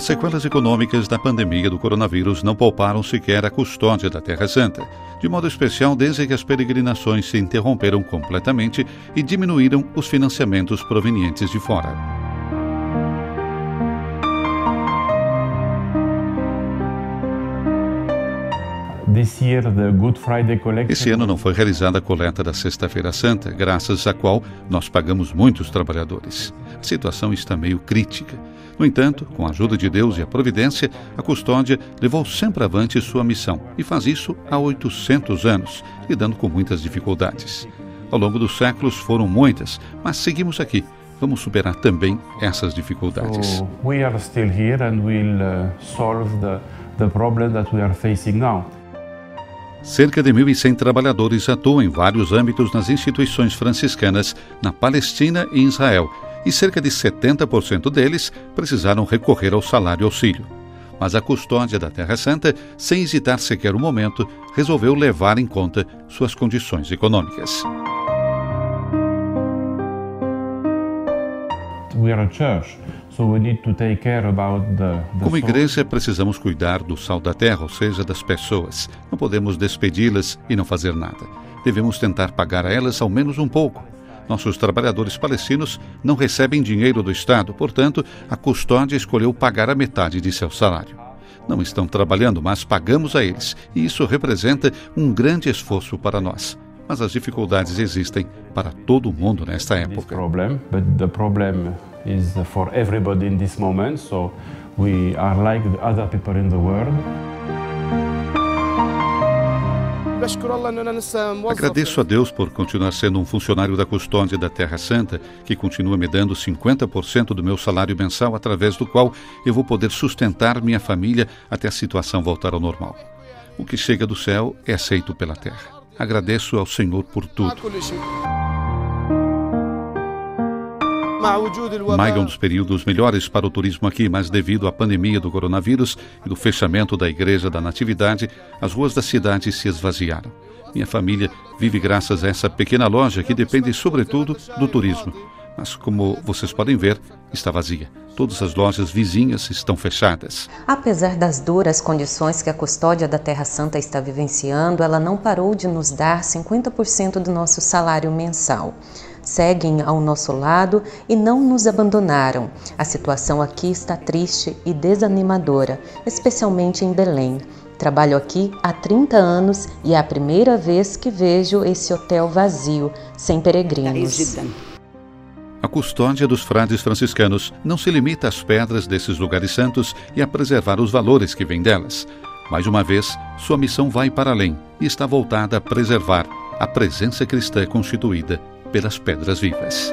As sequelas econômicas da pandemia do coronavírus não pouparam sequer a Custódia da Terra Santa, de modo especial desde que as peregrinações se interromperam completamente e diminuíram os financiamentos provenientes de fora. Esse ano não foi realizada a coleta da Sexta-feira Santa, graças à qual nós pagamos muitos trabalhadores. A situação está meio crítica. No entanto, com a ajuda de Deus e a providência, a Custódia levou sempre avante sua missão e faz isso há 800 anos, lidando com muitas dificuldades. Ao longo dos séculos foram muitas, mas seguimos aqui. Vamos superar também essas dificuldades. So, we are still here and we'll solve the problem that we are facing now. Cerca de 1.100 trabalhadores atuam em vários âmbitos nas instituições franciscanas, na Palestina e Israel, e cerca de 70% deles precisaram recorrer ao salário-auxílio. Mas a Custódia da Terra Santa, sem hesitar sequer um momento, resolveu levar em conta suas condições econômicas. Como igreja, precisamos cuidar do sal da terra, ou seja, das pessoas. Não podemos despedi-las e não fazer nada. Devemos tentar pagar a elas ao menos um pouco. Nossos trabalhadores palestinos não recebem dinheiro do Estado, portanto, a Custódia escolheu pagar a metade de seu salário. Não estão trabalhando, mas pagamos a eles, e isso representa um grande esforço para nós. Mas as dificuldades existem para todo mundo nesta época. Agradeço a Deus por continuar sendo um funcionário da Custódia da Terra Santa, que continua me dando 50% do meu salário mensal, através do qual eu vou poder sustentar minha família até a situação voltar ao normal. O que chega do céu é aceito pela terra. Agradeço ao Senhor por tudo. Maio é um dos períodos melhores para o turismo aqui, mas devido à pandemia do coronavírus e do fechamento da Igreja da Natividade, as ruas da cidade se esvaziaram. Minha família vive graças a essa pequena loja que depende sobretudo do turismo. Mas, como vocês podem ver, está vazia. Todas as lojas vizinhas estão fechadas. Apesar das duras condições que a Custódia da Terra Santa está vivenciando, ela não parou de nos dar 50% do nosso salário mensal. Seguem ao nosso lado e não nos abandonaram. A situação aqui está triste e desanimadora, especialmente em Belém. Trabalho aqui há 30 anos e é a primeira vez que vejo esse hotel vazio, sem peregrinos. A Custódia dos Frades Franciscanos não se limita às pedras desses lugares santos e a preservar os valores que vêm delas. Mais uma vez, sua missão vai para além e está voltada a preservar a presença cristã constituída pelas pedras vivas.